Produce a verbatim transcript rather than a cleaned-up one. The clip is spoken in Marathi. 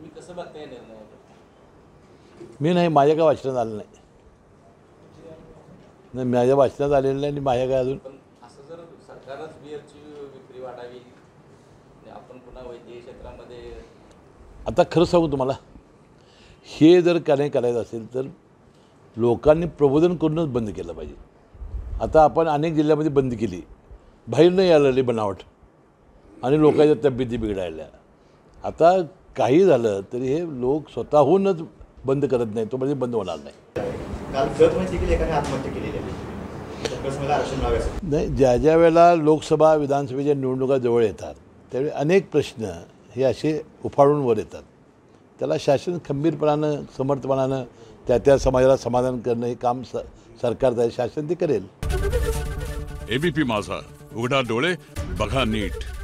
तुम्ही कसं बघताय निर्णय? मी नाही, माझ्या काय वाचण्यात आलं नाही, नाही माझ्या वाचण्यात आलेलं नाही, माझ्या काय अजून. पण असं जर सरकारच बियरची विक्री वाढावी, आपण पुन्हा वैद्यकीय क्षेत्रामध्ये. आता खरं सांगू तुम्हाला, हे जर काय करायचं असेल तर लोकांनी प्रबोधन करूनच बंद केलं पाहिजे. आता आपण अनेक जिल्ह्यामध्ये बंद केली, बाहेर नाही आलेली बनावट आणि लोकांच्या तब्येती बिघडायला. आता काही झालं तरी हे लोक स्वतःहूनच बंद करत नाही, तो म्हणजे बंद होणार नाही. नाही, ज्या ज्या वेळेला लोकसभा विधानसभेच्या निवडणुका जवळ येतात त्यावेळी अनेक प्रश्न हे असे उफाळून वर येतात. त्याला शासन खंबीरपणानं, समर्थपणानं त्या त्या समाजाला समाधान करणं हे काम स सरकारचं आहे, शासन ते करेल. एबीपी माझा, उघडा डोळे बघा नीट.